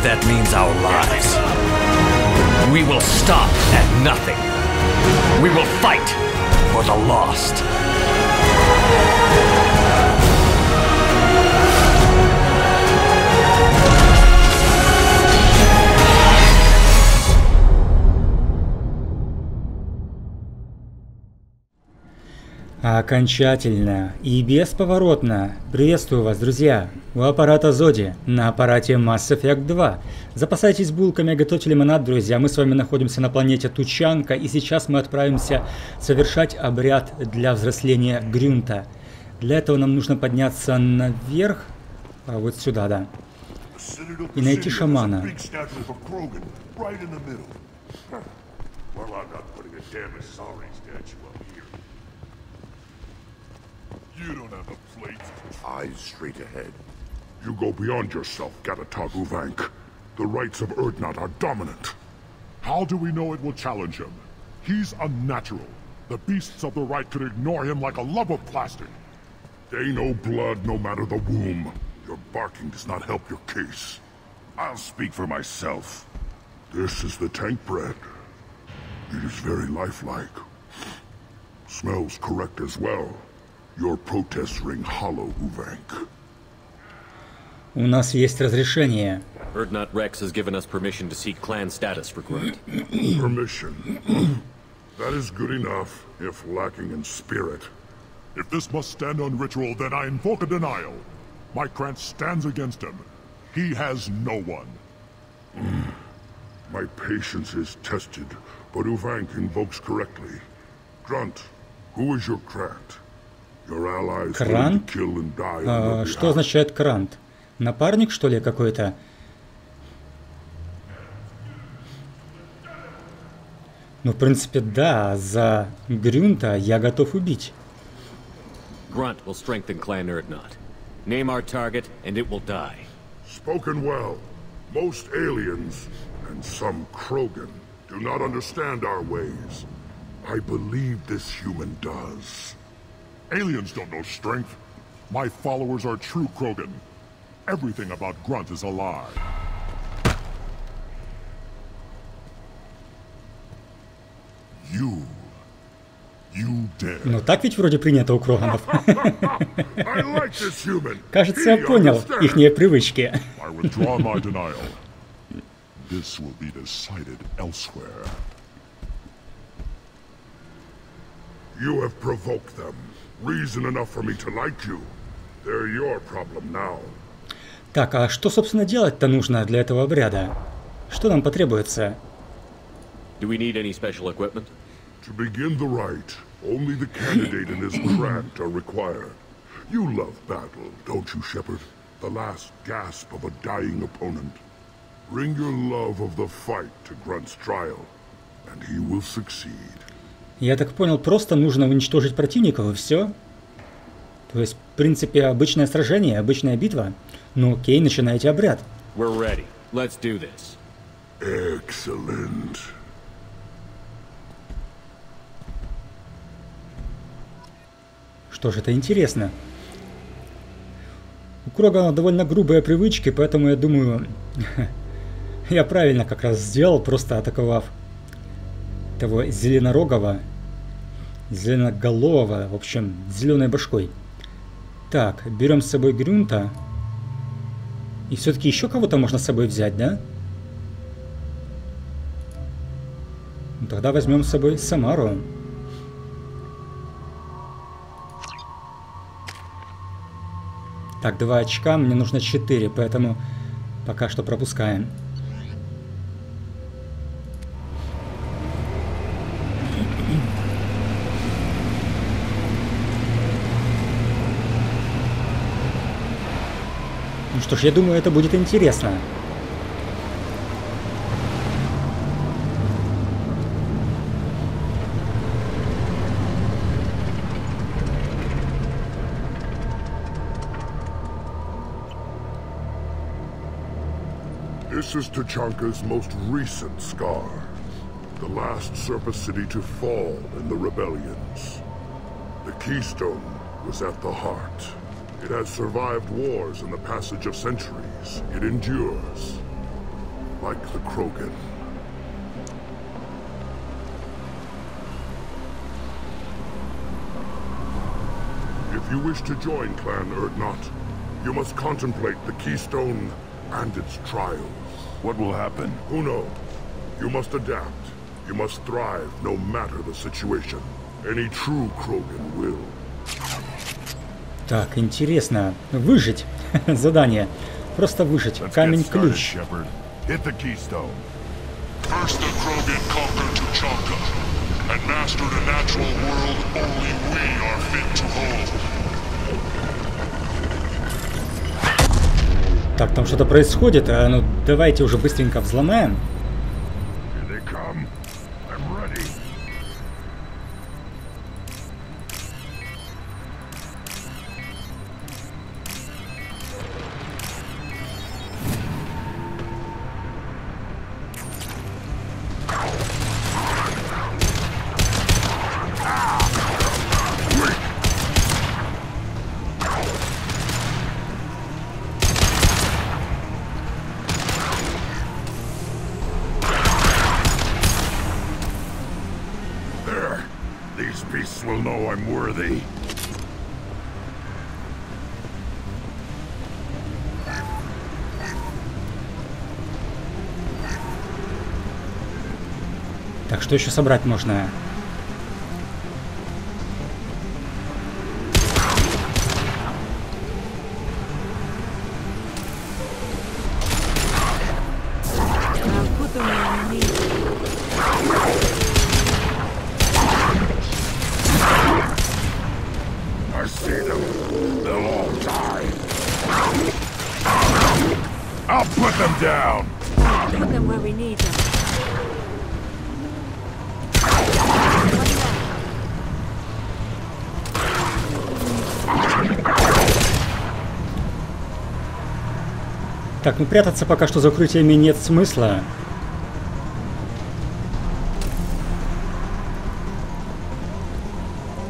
but that means our lives. We will stop at nothing. We will fight for the lost. Окончательно и бесповоротно приветствую вас, друзья, у аппарата Зоди, на аппарате Mass Effect 2. Запасайтесь булками, готовьте лимонад, друзья. Мы с вами находимся на планете Тучанка, и сейчас мы отправимся совершать обряд для взросления Грюнта. Для этого нам нужно подняться наверх, вот сюда, да, и найти шамана. You don't have a plate. Eyes straight ahead. You go beyond yourself, Gatatog Uvenk. The rights of Urdnot are dominant. How do we know it will challenge him? He's unnatural. The beasts of the right could ignore him like a lump of plastic. They know blood no matter the womb. Your barking does not help your case. I'll speak for myself. This is the tank bread. It is very lifelike. Smells correct as well. Your protests ring hollow, Uvenk. У нас есть разрешение. Urdnot Rex has given us permission to seek clan status for Grunt. Permission. That is good enough, if lacking in spirit. If this must stand on ritual, then I invoke a denial. My Grant stands against him. He has no one. My patience is tested, but Uvenk invokes correctly. Grunt, who is your Grant? Крант? Что означает крант? Напарник, что ли, какой-то? Ну, в принципе, да, за Грюнта я готов убить. Aliens don't know strength. My followers are true Krogan. Everything about Grunt is a lie. You dare. Ну так ведь вроде принято у Кроганов. Кажется, я понял ихние привычки. I withdraw my denial. This will be decided elsewhere. You have provoked them. Reason enough for me to like you. They're your problem now. Так, а что, собственно, делать-то нужно для этого обряда? Что нам потребуется? Do we need any special equipment? To begin the rite, only the candidate and his grant are required. You love battle, don't you, Shepard? The last gasp of a dying opponent. Bring your love of the fight to Grunt's trial, and he will succeed. Я так понял, просто нужно уничтожить противников и все. То есть, в принципе, обычное сражение, обычная битва. Ну окей, начинайте обряд. Что же это интересно? У Крогана довольно грубые привычки, поэтому я думаю, я правильно как раз сделал, просто атаковав того зеленорогого, зеленоголового, в общем, зеленой башкой. Так, берем с собой Грюнта. И все-таки еще кого-то можно с собой взять, да? Ну, тогда возьмем с собой Самару. Так, 2 очка, мне нужно 4, поэтому пока что пропускаем. Что ж, я думаю, это будет интересно. This is Tuchanka's most recent scar, the last surface city to fall in the rebellions. The Keystone was at the heart. It has survived wars and the passage of centuries. It endures. like the Krogan. If you wish to join Clan Urdnot, you must contemplate the Keystone and its trials. What will happen? Who knows? You must adapt. You must thrive, no matter the situation. Any true Krogan will. Так, интересно. Выжить. Задание. Просто выжить. Камень-ключ. Hit the Keystone. First the Krogan conquered Tучанка and mastered a natural world only we are fit to hold. Так, там что-то происходит. А, ну, давайте уже быстренько взломаем. Так, что еще собрать можно? Так, ну прятаться пока что за укрытиями нет смысла.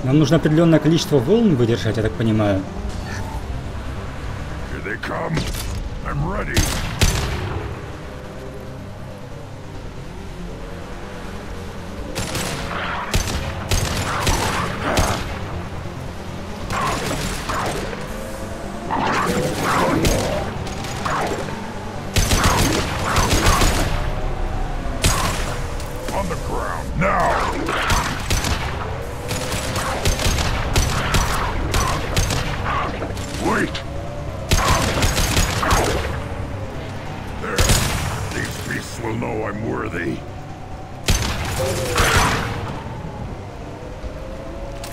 Нам нужно определенное количество волн выдержать, я так понимаю.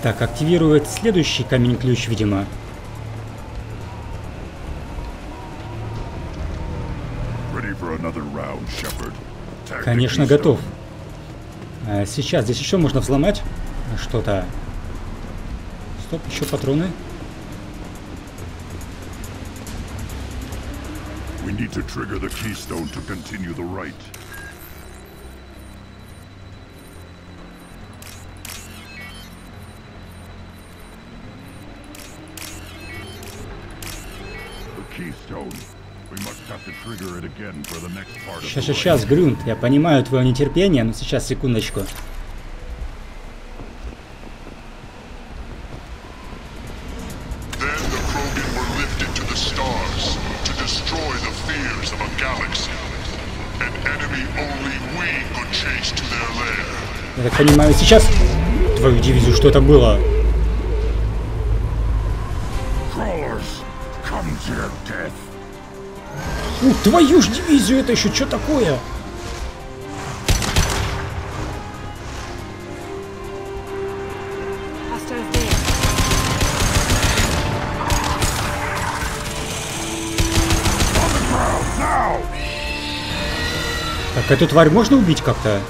Так, активирует следующий камень-ключ, видимо. Конечно, готов. Сейчас здесь еще можно взломать что-то. Стоп, еще патроны. Сейчас, Грюнт, я понимаю твое нетерпение, но сейчас, секундочку. Я так понимаю, сейчас твою дивизию, что это было? Твою ж дивизию, это еще что такое? Так, эту тварь можно убить как-то?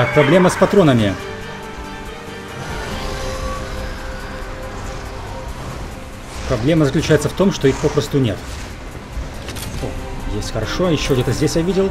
Так, проблема с патронами. Проблема заключается в том, что их попросту нет. О, здесь хорошо. Еще где-то здесь я видел.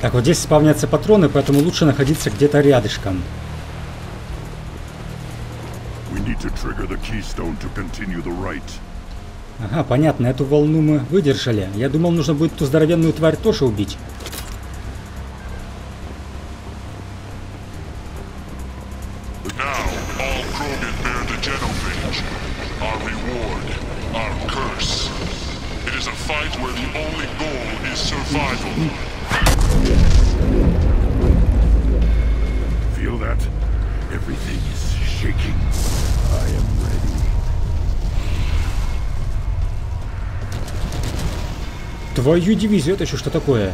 Так, вот здесь спавнятся патроны, поэтому лучше находиться где-то рядышком. Ага, понятно, эту волну мы выдержали. Я думал, нужно будет ту здоровенную тварь тоже убить. Твою дивизию, это еще что такое?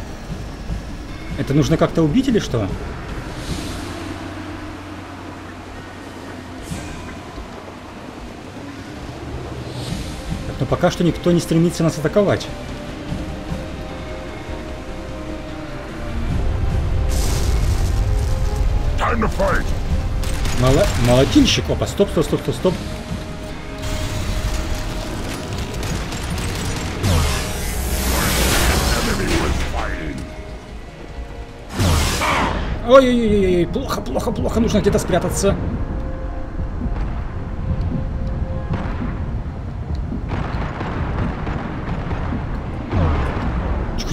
Это нужно как-то убить или что? Так, но пока что никто не стремится нас атаковать. Молотильщик, опа, стоп. Ой-ой-ой, плохо, нужно где-то спрятаться.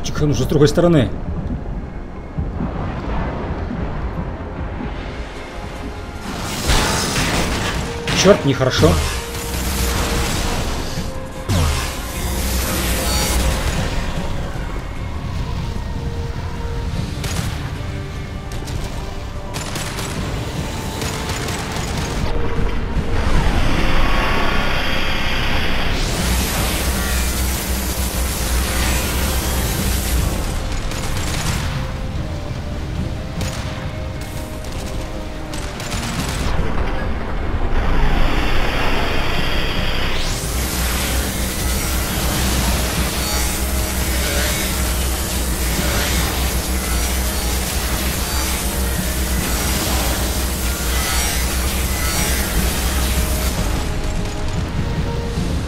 Тихо, нужно с другой стороны. Черт, нехорошо.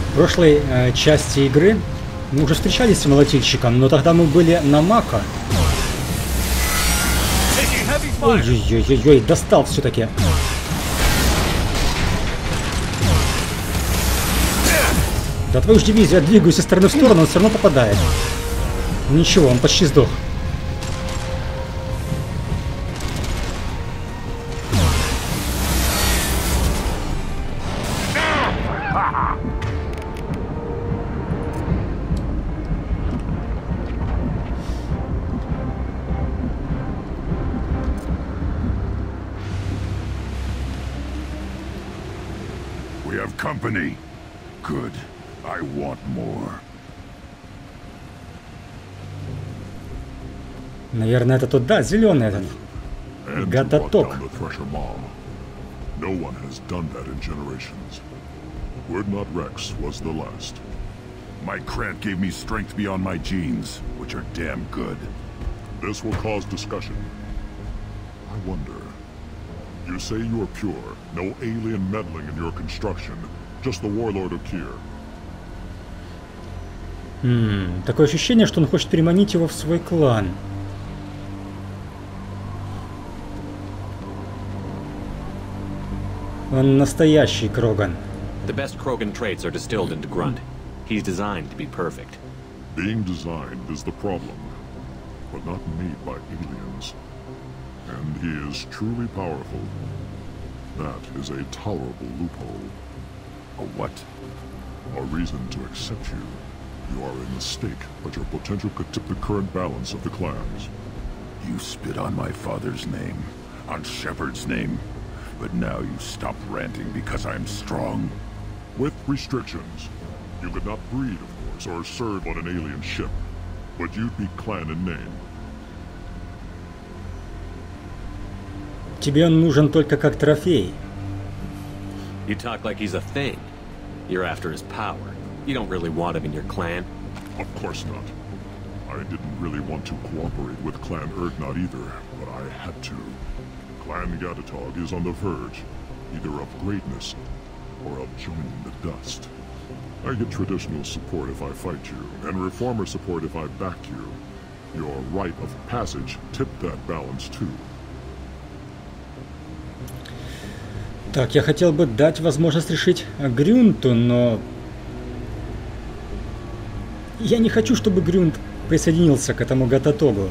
В прошлой части игры мы уже встречались с молотильщиком, но тогда мы были на Мака. Ой-ой-ой, достал все-таки. Да твою ж дивизию, я двигаюсь из стороны в сторону, он все равно попадает. Ничего, он почти сдох. Наверное, это тот, да, зеленый этот. Gatatog. Urdnot Rex was the last. My cred gave me strength beyond my genes, which are damn good. This will cause discussion. I wonder. You say you are pure, no alien meddling in your construction, just the warlord of Kyr. Такое ощущение, что он хочет переманить его в свой клан. Он настоящий Кроган. The best Krogan traits are distilled into Grunt. He's designed to be perfect. Being designed is the problem, but not made by aliens. And he is truly powerful. That is a tolerable loophole. A what? A reason to accept you. You are a mistake, but your potential could tip the current balance of the clans. You spit on my father's name, on Shepard's name, but now you stop ranting because I'm strong. With restrictions. You could not breed, of course, or serve on an alien ship, but you'd be clan in name. Тебе он нужен только как трофей. You talk like he's a thing. You're after his power. You don't really want him in your clan. Of course not. I didn't really want to cooperate with Clan Urdnot either, but I had to. Clan Gatatog is on the verge, either of greatness or of joining the dust. I get traditional support if I fight you, and reformer support if I back you. Your rite of passage tipped that balance too. Так, я хотел бы дать возможность решить Грюнту, но я не хочу, чтобы Грюнт присоединился к этому Гататогу.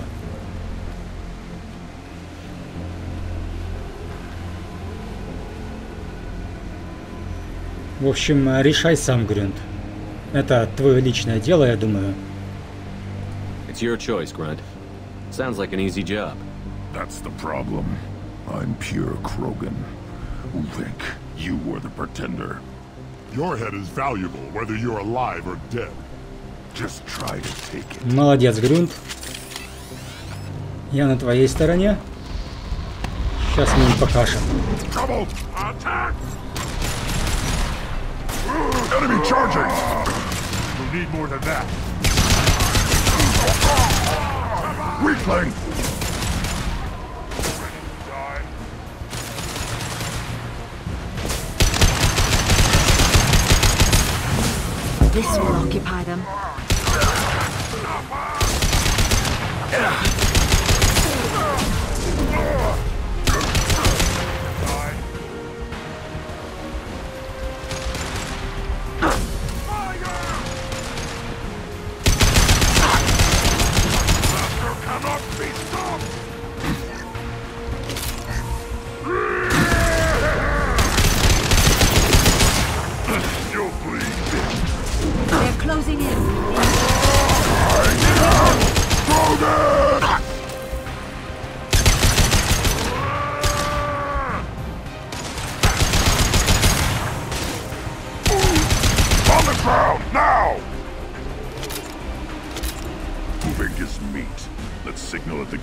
В общем, решай сам, Грюнт. Это твое личное дело, я думаю. It's your choice, Grunt. Sounds like an easy job. That's the problem. I'm pure Krogan. Uvenk, you were the pretender. Your head is valuable, whether you're alive or dead. Just try to take it. Молодец, Грюнт. Я на твоей стороне. Сейчас мы им покажем. This will occupy them.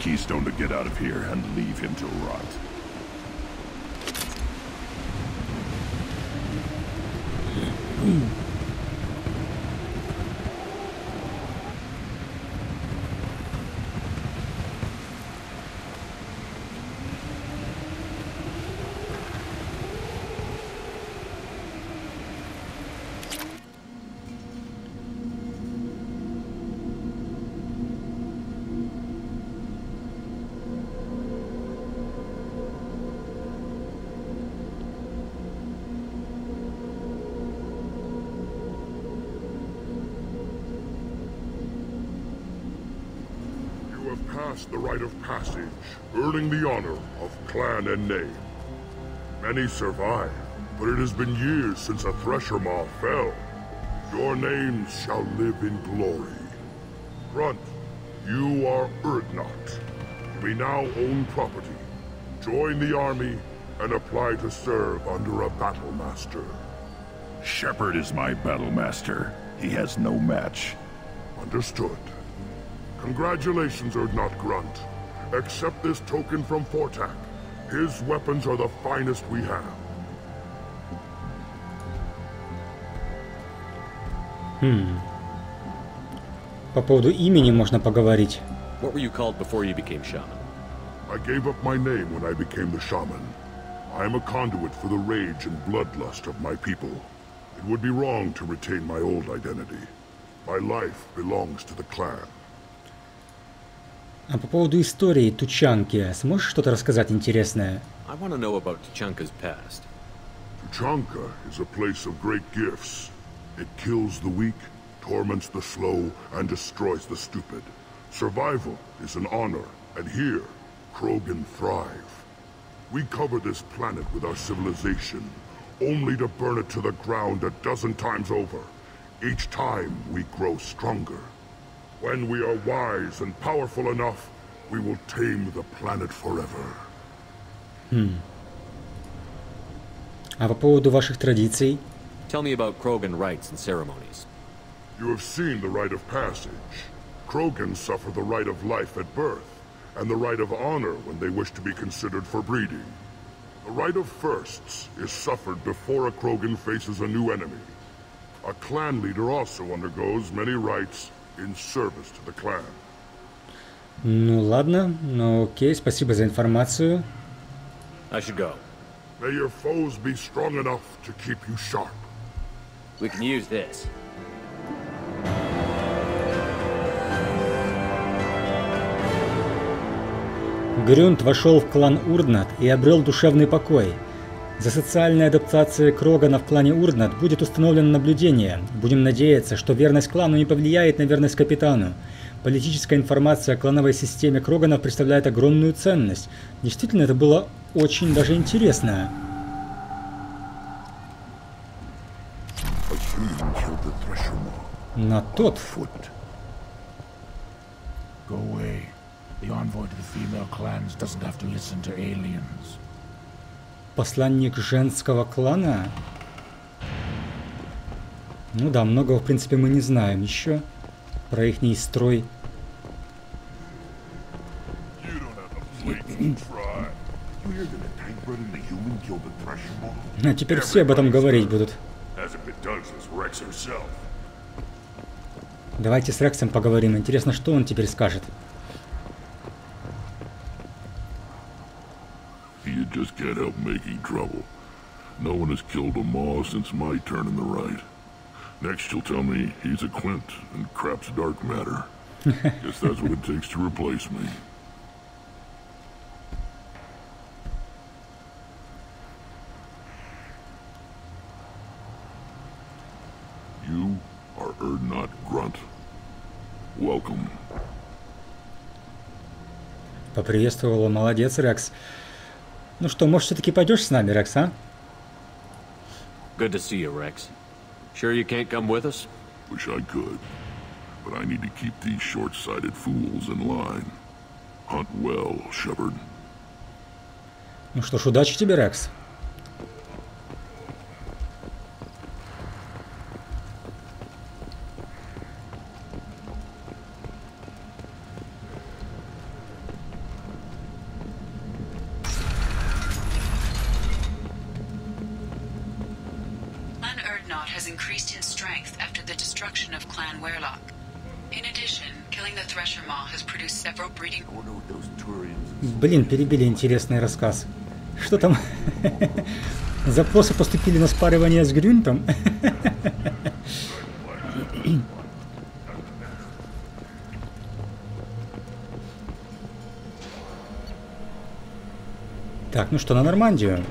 Keystone to get out of here and leave him to rot. The rite of passage, earning the honor of clan and name. Many survive, but it has been years since a Thresher Maw fell. Your names shall live in glory. Grunt, you are Urdnot. We now own property. Join the army and apply to serve under a battle master. Shepard is my battle master. He has no match. Understood. Congratulations, Urdnot Grunt. Accept this token from Fortak. His weapons are the finest we have. По поводу имени можно поговорить. What were you called before you became shaman? I gave up my name when I became the shaman. I am a conduit for the rage and bloodlust of my people. It would be wrong to retain my old identity. My life belongs to the clan. А по поводу истории Тучанки, сможешь что-то рассказать интересное? I want to know about Tuchanka's past. Tучанка is a place of great gifts. It kills the weak, torments the slow, and destroys the stupid. Survival is an honor, and here, Krogan thrive. We cover this planet with our civilization, only to burn it to the ground a dozen times over. Each time we grow stronger. When we are wise and powerful enough, we will tame the planet forever. А по поводу ваших традиций? Tell me about Krogan rites and ceremonies. You have seen the rite of passage. Krogan suffer the rite of life at birth, and the rite of honor when they wish to be considered for breeding. The rite of firsts is suffered before a Krogan faces a new enemy. A clan leader also undergoes many rites in service to the clan. Ну ладно, ну окей, спасибо за информацию. I should go. May your foes be strong enough to keep you sharp. We can use this. Грюнт вошел в клан Urdnot и обрел душевный покой. За социальной адаптацией Крогана в клане Urdnot будет установлено наблюдение. Будем надеяться, что верность клану не повлияет на верность капитану. Политическая информация о клановой системе Кроганов представляет огромную ценность. Действительно, это было очень даже интересно. На тот фут. Посланник женского клана? Ну да, многого, в принципе, мы не знаем еще про ихний строй. А теперь все об этом говорить будут. Давайте с Рексом поговорим. Интересно, что он теперь скажет. You just can't help making trouble. No one has killed a Maw since my turn in the right. Next you'll tell me he's a Quint and crap's dark matter. Guess that's what it takes to replace me. You are Urdnot Grunt. Welcome. Поприветствовала, молодец, Рекс. Ну что, может, все-таки пойдешь с нами, Рекс, а? Good to see you, Rex. Sure you can't come with us? Wish I could, but I need to keep these short-sighted fools in line. Hunt well, Shepard. Ну что ж, удачи тебе, Рекс. Блин, перебили интересный рассказ. Что там? Запросы поступили на спаривание с Грюнтом? Так, ну что, на Нормандию?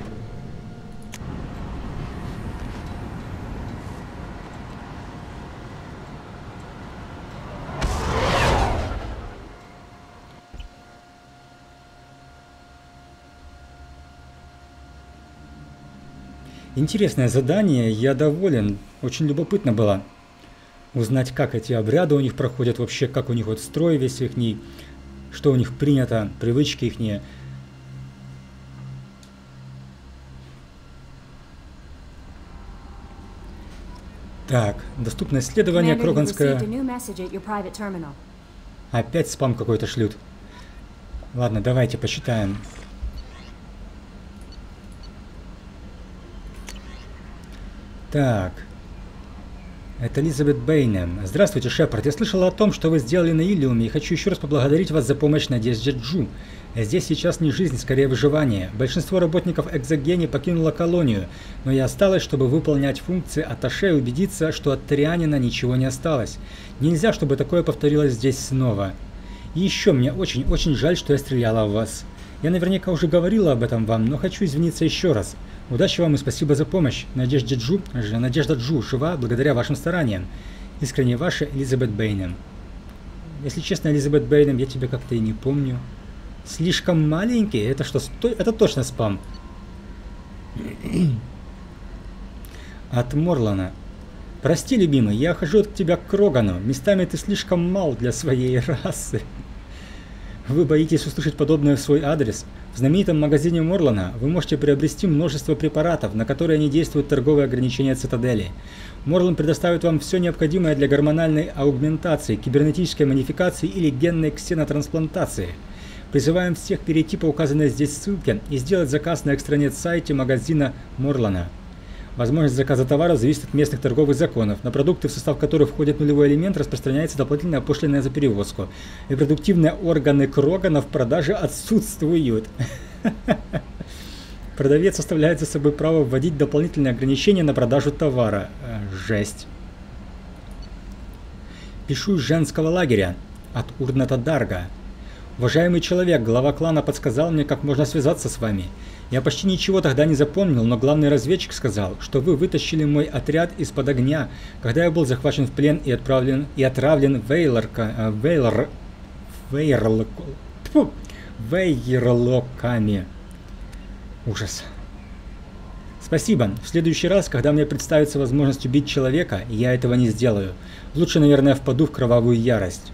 Интересное задание, я доволен, очень любопытно было узнать, как эти обряды у них проходят вообще, как у них вот строй весь ихний, что у них принято, привычки ихние. Так, доступно исследование Кроганское. Опять спам какой-то шлют. Ладно, давайте посчитаем. Так, Это Элизабет Бейнен. Здравствуйте, Шепард. Я слышала о том, что вы сделали на Иллиуме, и хочу еще раз поблагодарить вас за помощь Надежде Джу. Здесь сейчас не жизнь, скорее выживание. Большинство работников Экзогени покинуло колонию, но я осталась, чтобы выполнять функции атташе и убедиться, что от Торианина ничего не осталось. Нельзя, чтобы такое повторилось здесь снова. И еще мне очень-очень жаль, что я стреляла в вас. Я наверняка уже говорила об этом вам, но хочу извиниться еще раз. Удачи вам и спасибо за помощь. Надежда Джу жива благодаря вашим стараниям. Искренне ваша, Элизабет Бейнен. Если честно, Элизабет Бейнен, я тебя как-то и не помню. Слишком маленький? Это что? Это точно спам. От Морлана. Прости, любимый, я хожу от тебя к Крогану. Местами ты слишком мал для своей расы. Вы боитесь услышать подобное в свой адрес? В знаменитом магазине Морлана вы можете приобрести множество препаратов, на которые не действуют торговые ограничения Цитадели. Морлан предоставит вам все необходимое для гормональной аугментации, кибернетической модификации или генной ксенотрансплантации. Призываем всех перейти по указанной здесь ссылке и сделать заказ на экстранет-сайте магазина Морлана. Возможность заказа товара зависит от местных торговых законов. На продукты, в состав которых входит нулевой элемент, распространяется дополнительная пошлина за перевозку. Репродуктивные органы Крогана в продаже отсутствуют. Продавец оставляет за собой право вводить дополнительные ограничения на продажу товара. Жесть. Пишу из женского лагеря. От Урдната Дарга. Уважаемый человек, глава клана подсказал мне, как можно связаться с вами. Я почти ничего тогда не запомнил, но главный разведчик сказал, что вы вытащили мой отряд из-под огня, когда я был захвачен в плен и отравлен вейерлоками. Ужас. Спасибо. В следующий раз, когда мне представится возможность убить человека, я этого не сделаю. Лучше, наверное, впаду в кровавую ярость.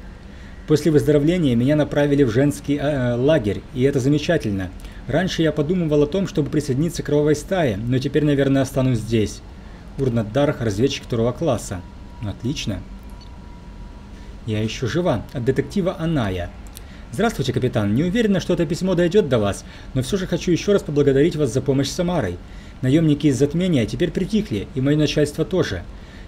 После выздоровления меня направили в женский лагерь, и это замечательно. Раньше я подумывал о том, чтобы присоединиться к кровавой стае, но теперь, наверное, останусь здесь. Urdnot Rex, разведчик второго класса. Отлично. Я еще жива. От детектива Аная. Здравствуйте, капитан. Не уверена, что это письмо дойдет до вас, но все же хочу еще раз поблагодарить вас за помощь с Самарой. Наемники из Затмения теперь притихли, и мое начальство тоже.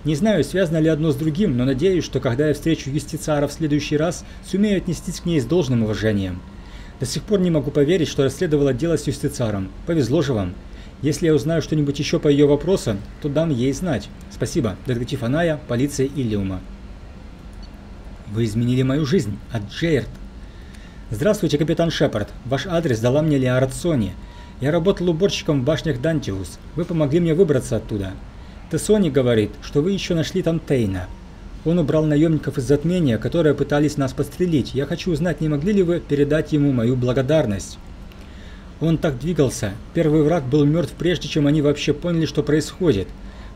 Не знаю, связано ли одно с другим, но надеюсь, что когда я встречу Юстициара в следующий раз, сумею отнестись к ней с должным уважением. До сих пор не могу поверить, что расследовала дело с Юстициаром. Повезло же вам. Если я узнаю что-нибудь еще по ее вопросам, то дам ей знать. Спасибо. Детектив Аная, полиция Иллиума. Вы изменили мою жизнь. Аджейрд. Здравствуйте, капитан Шепард. Ваш адрес дала мне Лиара Т'Сони. Я работал уборщиком в башнях Дантиус. Вы помогли мне выбраться оттуда. Т'Сони говорит, что вы еще нашли там Тейна. Он убрал наемников из затмения, которые пытались нас подстрелить. Я хочу узнать, не могли ли вы передать ему мою благодарность. Он так двигался. Первый враг был мертв, прежде чем они вообще поняли, что происходит.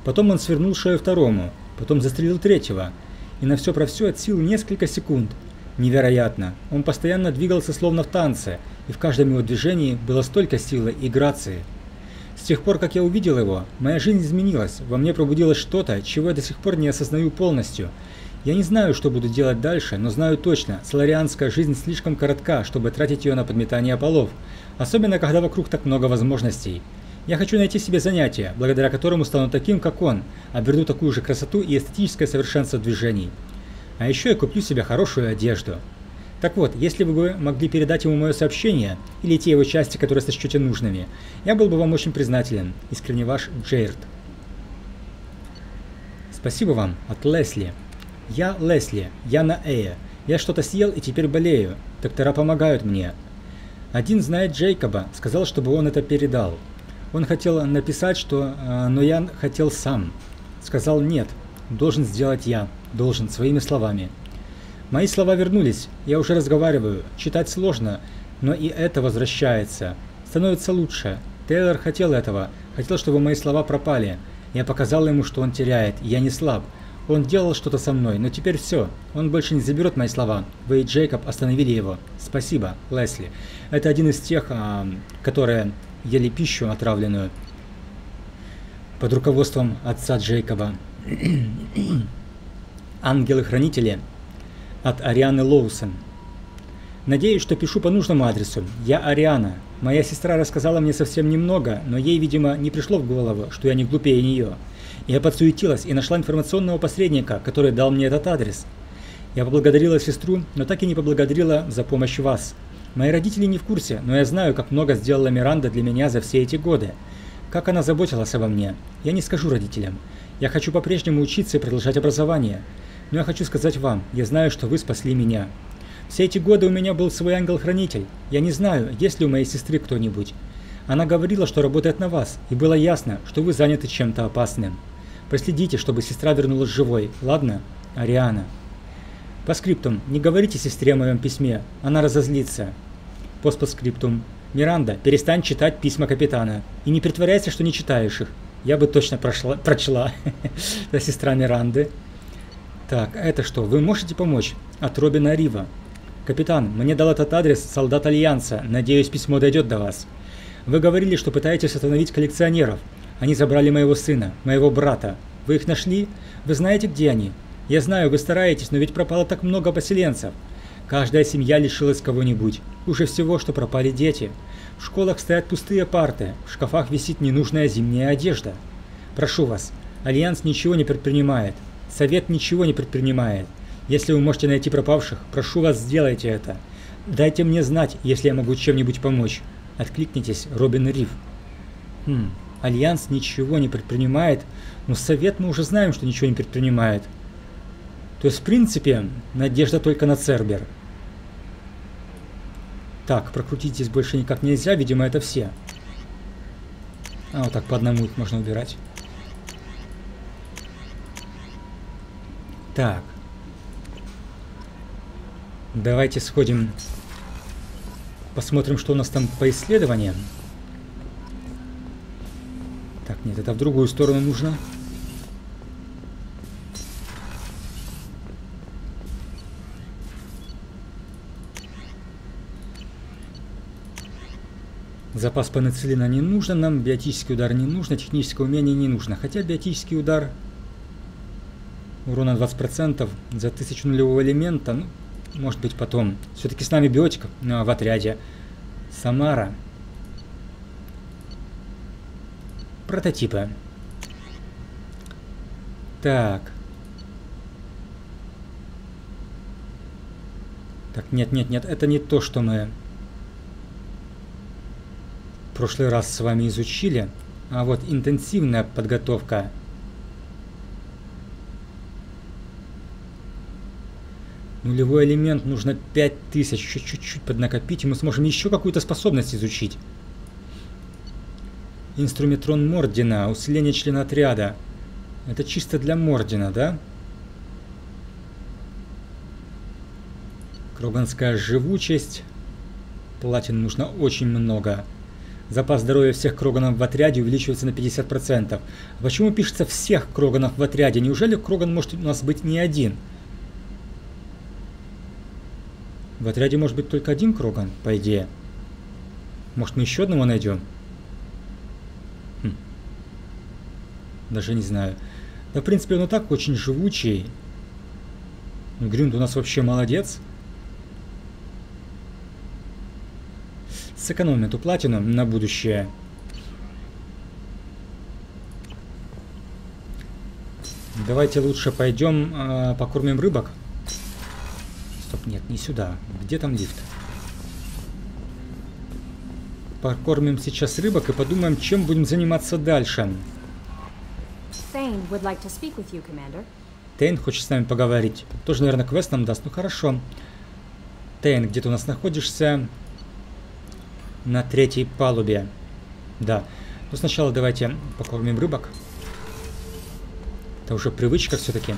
Потом он свернул шею второму. Потом застрелил третьего. И на все про все от сил несколько секунд. Невероятно. Он постоянно двигался, словно в танце. И в каждом его движении было столько силы и грации. С тех пор, как я увидел его, моя жизнь изменилась, во мне пробудилось что-то, чего я до сих пор не осознаю полностью. Я не знаю, что буду делать дальше, но знаю точно, соларианская жизнь слишком коротка, чтобы тратить ее на подметание полов, особенно когда вокруг так много возможностей. Я хочу найти себе занятие, благодаря которому стану таким, как он, оберну такую же красоту и эстетическое совершенство движений. А еще я куплю себе хорошую одежду. Так вот, если бы вы могли передать ему мое сообщение, или те его части, которые сочтете нужными, я был бы вам очень признателен. Искренне ваш, Джейрд. Спасибо вам. От Лесли. Я Лесли. Я на Эе. Я что-то съел и теперь болею. Доктора помогают мне. Один знает Джейкоба. Сказал, чтобы он это передал. Он хотел написать, что... но я хотел сам. Сказал нет. Должен сделать я. Должен. Своими словами. Мои слова вернулись, я уже разговариваю, читать сложно, но и это возвращается. Становится лучше. Тейлор хотел этого, хотел, чтобы мои слова пропали. Я показал ему, что он теряет, я не слаб. Он делал что-то со мной, но теперь все. Он больше не заберет мои слова. Вы и Джейкоб остановили его. Спасибо, Лесли. Это один из тех, которые ели пищу отравленную под руководством отца Джейкоба. Ангелы-хранители. От Арианы Лоусон. Надеюсь, что пишу по нужному адресу. Я Ариана. Моя сестра рассказала мне совсем немного, но ей, видимо, не пришло в голову, что я не глупее нее. Я подсуетилась и нашла информационного посредника, который дал мне этот адрес. Я поблагодарила сестру, но так и не поблагодарила за помощь вас. Мои родители не в курсе, но я знаю, как много сделала Миранда для меня за все эти годы. Как она заботилась обо мне, я не скажу родителям. Я хочу по-прежнему учиться и продолжать образование. Но я хочу сказать вам, я знаю, что вы спасли меня. Все эти годы у меня был свой ангел-хранитель. Я не знаю, есть ли у моей сестры кто-нибудь. Она говорила, что работает на вас, и было ясно, что вы заняты чем-то опасным. Проследите, чтобы сестра вернулась живой, ладно? Ариана. По скриптум, не говорите сестре о моем письме, она разозлится. Постскриптум. Миранда, перестань читать письма капитана. И не притворяйся, что не читаешь их. Я бы точно прочла. Это сестра Миранды. Так, это что? Вы можете помочь? От Робина Рива. Капитан, мне дал этот адрес солдат Альянса. Надеюсь, письмо дойдет до вас. Вы говорили, что пытаетесь остановить коллекционеров. Они забрали моего сына, моего брата. Вы их нашли? Вы знаете, где они? Я знаю, вы стараетесь, но ведь пропало так много поселенцев. Каждая семья лишилась кого-нибудь. Хуже всего, что пропали дети. В школах стоят пустые парты, в шкафах висит ненужная зимняя одежда. Прошу вас, Альянс ничего не предпринимает. Совет ничего не предпринимает. Если вы можете найти пропавших, прошу вас, сделайте это. Дайте мне знать, если я могу чем-нибудь помочь. Откликнитесь, Робин Риф. Альянс ничего не предпринимает, но совет мы уже знаем, что ничего не предпринимает. То есть, в принципе, надежда только на Цербер. Так, прокрутить здесь больше никак нельзя, видимо, это все. А, вот так по одному их можно убирать. Так. Давайте сходим... Посмотрим, что у нас там по исследованиям. Так, нет, это в другую сторону нужно. Запас пенициллина не нужен нам, биотический удар не нужно, техническое умение не нужно. Хотя биотический удар урона 20% за 1000 нулевого элемента, ну, может быть, потом. Все-таки с нами биотик в отряде. Самара. Прототипы. Так. Так, нет, это не то, что мы в прошлый раз с вами изучили. А вот интенсивная подготовка. Нулевой элемент нужно 5000, чуть-чуть поднакопить, и мы сможем еще какую-то способность изучить. Инструметрон Мордина, усиление члена отряда. Это чисто для Мордина, да? Кроганская живучесть. Платин нужно очень много. Запас здоровья всех кроганов в отряде увеличивается на 50%. Почему пишется всех кроганов в отряде? Неужели кроган может у нас быть не один? В отряде может быть только один кроган, по идее. Может, мы еще одного найдем? Даже не знаю. Да, в принципе, он и так очень живучий. Грюнт у нас вообще молодец. Сэкономим эту платину на будущее. Давайте лучше пойдем покормим рыбок. Нет, не сюда. Где там лифт? Покормим сейчас рыбок и подумаем, чем будем заниматься дальше. Тейн хочет с нами поговорить. Тоже, наверное, квест нам даст. Ну хорошо. Тейн, где ты у нас находишься? На 3-й палубе. Да. Но сначала давайте покормим рыбок. Это уже привычка все-таки.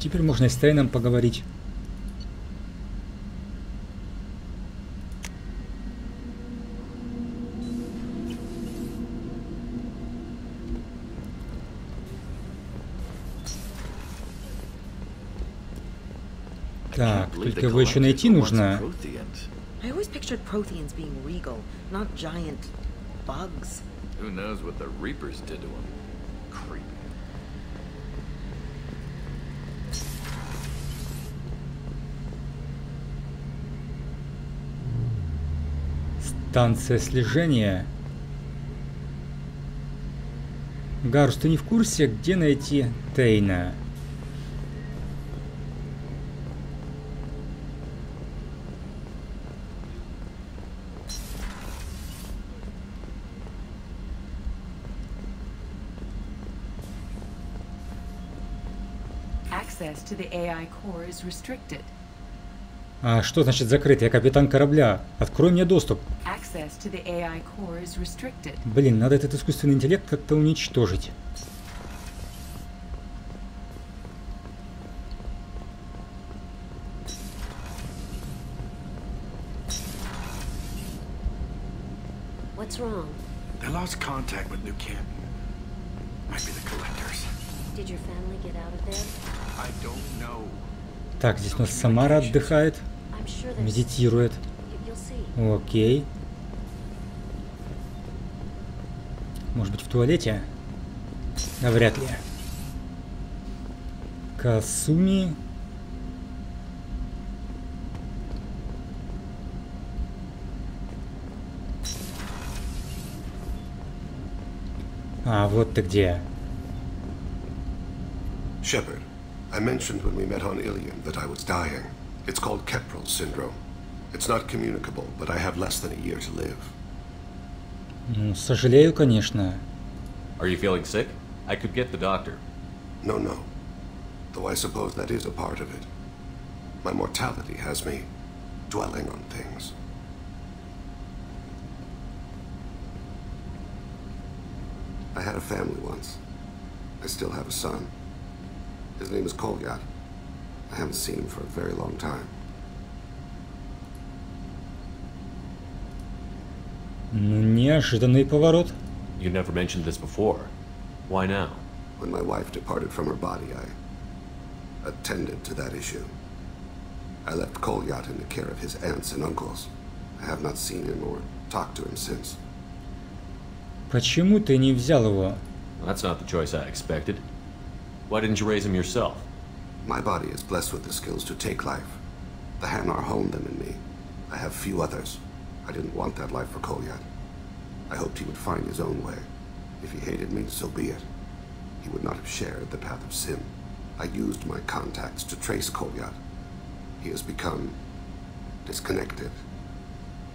Теперь можно и с Тейном поговорить. Так, только его еще найти нужно. Станция слежения. Гарус, ты не в курсе, где найти Тейна? А что значит закрыто? Я капитан корабля. Открой мне доступ. Блин, надо этот искусственный интеллект как-то уничтожить. Так, здесь у нас Самара отдыхает, медитирует. Окей. Может быть, в туалете? Навряд ли. Касуми. А, вот ты где. Шепард. I mentioned when we met on Ilium that I was dying. It's called Keproll-syndrome. It's not communicable, but I have less than a year to live. Ну, сожалею, конечно. Are you feeling sick? I could get the doctor. No, no. Though I suppose that is a part of it. My mortality has me dwelling on things. I had a family once. I still have a son. His name is Kolyat. I haven't seen him for a very long time. Неожиданный поворот. You never mentioned this before. Why now? When my wife departed from her body, I attended to that issue. I left Kolyat in the care of his aunts and uncles. I have not seen him or talked to him since. Почему ты не взял его? That's not the choice I expected. Why didn't you raise him yourself? My body is blessed with the skills to take life. The Hanar honed them in me. I have few others. I didn't want that life for Kolyat. I hoped he would find his own way. If he hated me, so be it. He would not have shared the path of sin. I used my contacts to trace Kolyat. He has become disconnected.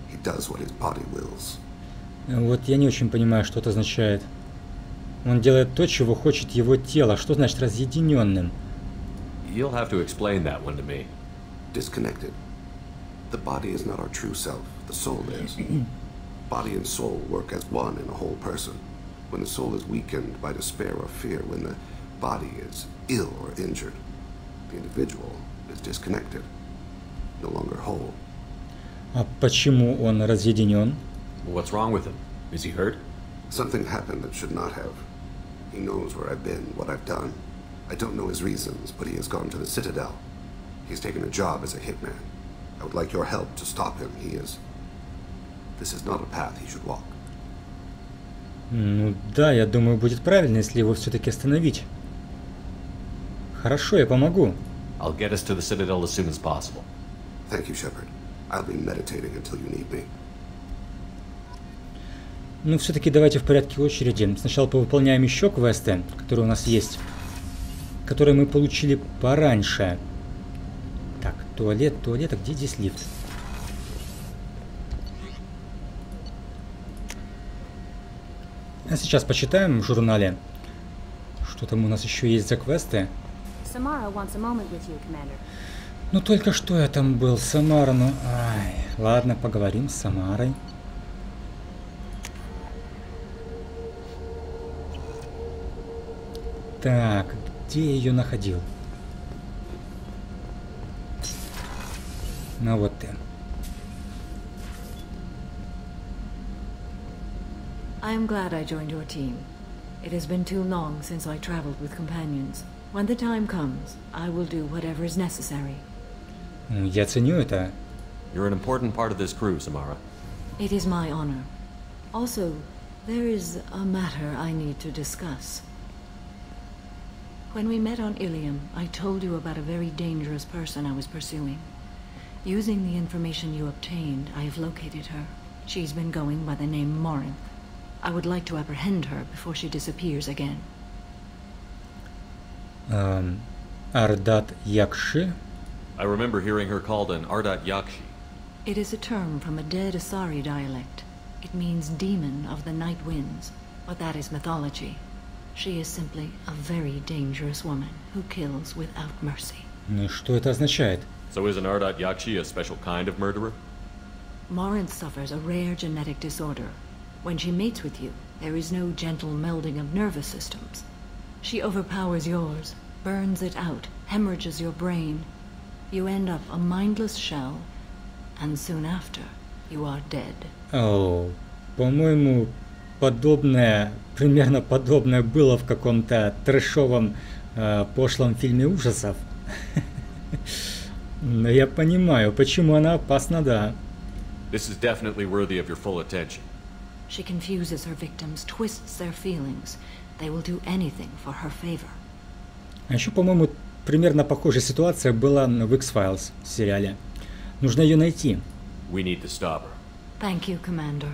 He does what his body wills. Вот я не очень понимаю, что это означает. Он делает то, чего хочет его тело. Что значит разъединенным? You'll have to explain that one to me. Disconnected. The body is not our true self. The soul is. Body and soul work as one in a whole person. When the soul is weakened by despair or fear, when the body is ill or injured, the individual is disconnected, no longer whole. А почему он разъединен? What's wrong with him? Is he hurt? Something happened that should not have. He knows where I've been, what I've done. I don't know his reasons, but he has gone to the Citadel. He's taken a job as a hitman. I would like your help to stop him. He is... This is not a path he should walk. Ну да, я думаю, будет правильно, если его все-таки остановить. Хорошо, я помогу. I'll get us to the Citadel as soon as possible. Thank you, Shepard. I'll be meditating until you need me. Ну, все-таки давайте в порядке очереди. Сначала повыполняем еще квесты, которые у нас есть. Которые мы получили пораньше. Так, туалет, туалет. А где здесь лифт? А сейчас почитаем в журнале. Что там у нас еще есть за квесты? Ну, только что я там был. Самара, ну... Ай, ладно, поговорим с Самарой. Так, где я ее находил? Ну вот ты. I'm glad I joined your team. It has been too long since I traveled with companions. When the time comes, I will do whatever is necessary. Я ценю это. You're an important part of this crew, Samara. It is my honor. Also, there is a matter I need to discuss. When we met on Ilium, I told you about a very dangerous person I was pursuing. Using the information you obtained, I have located her. She's been going by the name Morinth. I would like to apprehend her before she disappears again. Ardat Yakshi. I remember hearing her called an Ardat Yakshi. It is a term from a dead Asari dialect. It means demon of the night winds, but that is mythology. She is simply a very dangerous woman who kills without mercy. Ну что это означает? So is an Ardat Yakshi a special kind of murderer? Morinth suffers a rare genetic disorder. When she mates with you, there is no gentle melding of nervous systems. She overpowers yours, burns it out, hemorrhages your brain. You end up a mindless shell, and soon after, you are dead. Oh, по-моему, подобное, примерно подобное было в каком-то трэшовом пошлом фильме ужасов. Но я понимаю, почему она опасна, да. This is definitely worthy of your full attention. She confuses her victims, twists their feelings. They will do anything for her favor. А еще, по-моему, примерно похожая ситуация была в X-Files сериале. Нужно ее найти. We need to stop her. Thank you, Commander.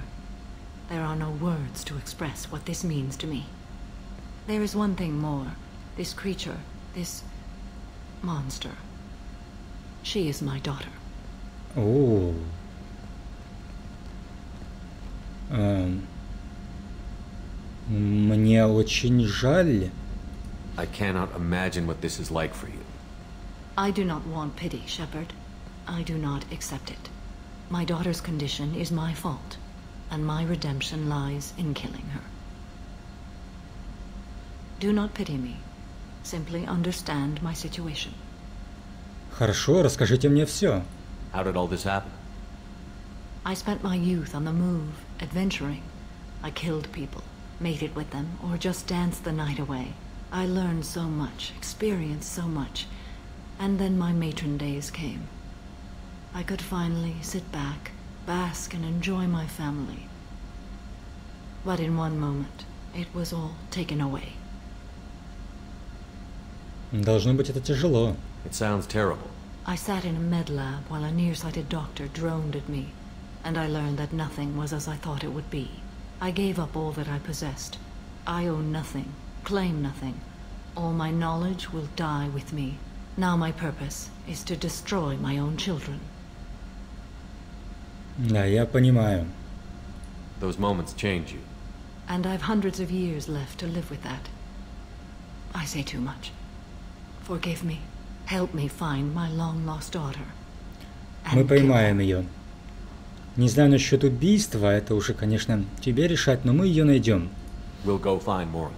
There are no words to express what this means to me. There is one thing more. This creature, this monster. She is my daughter. Oh. Мне очень жаль. I cannot imagine what this is like for you. I do not want pity, Shepard. I do not accept it. My daughter's condition is my fault, and my redemption lies in killing her. Do not pity me. Simply understand my situation. Хорошо, расскажите мне все. How did all this happen? I spent my youth on the move, adventuring. I killed people, mated with them, or just danced the night away. I learned so much, experienced so much, and then my matron days came. I could finally sit back, bask, and enjoy my family. But in one moment, it was all taken away. Должно быть, это тяжело. It sounds terrible. I sat in a med lab while a nearsighted doctor droned at me. And I learned that nothing was as I thought it would be. I gave up all that I possessed. I own nothing, claim nothing. All my knowledge will die with me. Now my purpose is to destroy my own children. Да, я понимаю. Those moments change you. And I've hundreds of years left to live with that. I say too much. Forgive me. Help me find my long-lost daughter. Мы поймаем ее. Не знаю насчет убийства, это уже, конечно, тебе решать, но мы ее найдем. We'll go find Morinth.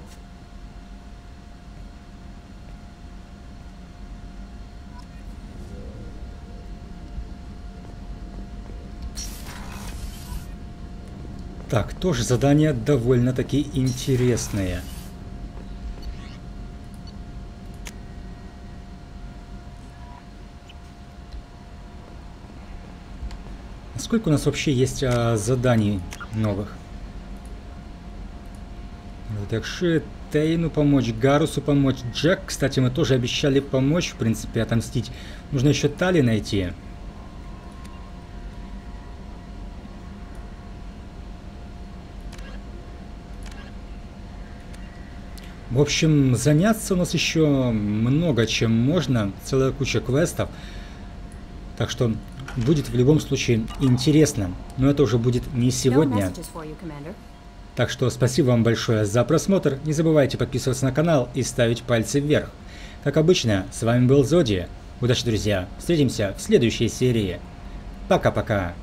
Так, тоже задания довольно-таки интересные. Сколько у нас вообще есть заданий новых? Так что Тейну помочь, Гарусу помочь, Джек, кстати, мы тоже обещали помочь, в принципе, отомстить. Нужно еще Тали найти. В общем, заняться у нас еще много чем можно, целая куча квестов. Так что будет в любом случае интересно, но это уже будет не сегодня. Так что спасибо вам большое за просмотр, не забывайте подписываться на канал и ставить пальцы вверх. Как обычно, с вами был Зоди. Удачи, друзья, встретимся в следующей серии. Пока-пока.